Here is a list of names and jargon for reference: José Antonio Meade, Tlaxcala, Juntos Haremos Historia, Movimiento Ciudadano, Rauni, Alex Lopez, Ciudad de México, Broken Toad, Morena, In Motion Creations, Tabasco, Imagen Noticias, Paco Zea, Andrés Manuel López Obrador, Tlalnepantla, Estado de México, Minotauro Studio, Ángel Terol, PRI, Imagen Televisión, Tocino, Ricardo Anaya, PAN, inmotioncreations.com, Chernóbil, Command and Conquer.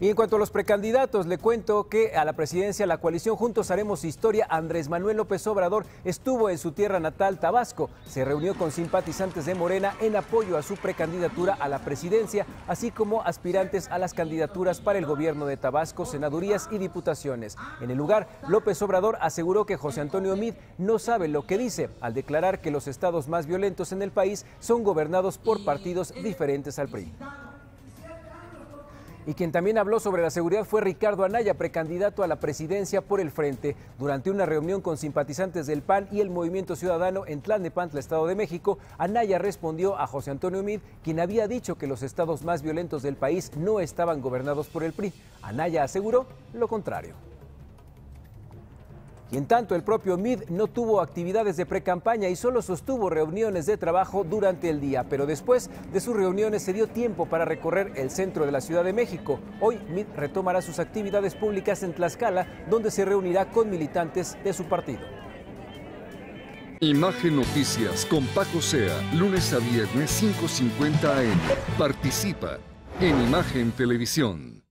Y en cuanto a los precandidatos, le cuento que a la presidencia de la coalición Juntos Haremos Historia, Andrés Manuel López Obrador estuvo en su tierra natal, Tabasco. Se reunió con simpatizantes de Morena en apoyo a su precandidatura a la presidencia, así como aspirantes a las candidaturas para el gobierno de Tabasco, senadurías y diputaciones. En el lugar, López Obrador aseguró que José Antonio Meade no sabe lo que dice, al declarar que los estados más violentos en el país son gobernados por partidos diferentes al PRI. Y quien también habló sobre la seguridad fue Ricardo Anaya, precandidato a la presidencia por el Frente. Durante una reunión con simpatizantes del PAN y el Movimiento Ciudadano en Tlalnepantla, Estado de México, Anaya respondió a José Antonio Meade, quien había dicho que los estados más violentos del país no estaban gobernados por el PRI. Anaya aseguró lo contrario. Y en tanto, el propio Meade no tuvo actividades de precampaña y solo sostuvo reuniones de trabajo durante el día, pero después de sus reuniones se dio tiempo para recorrer el centro de la Ciudad de México. Hoy Meade retomará sus actividades públicas en Tlaxcala, donde se reunirá con militantes de su partido. Imagen Noticias con Paco Zea, lunes a viernes 5:50 AM. Participa en Imagen Televisión.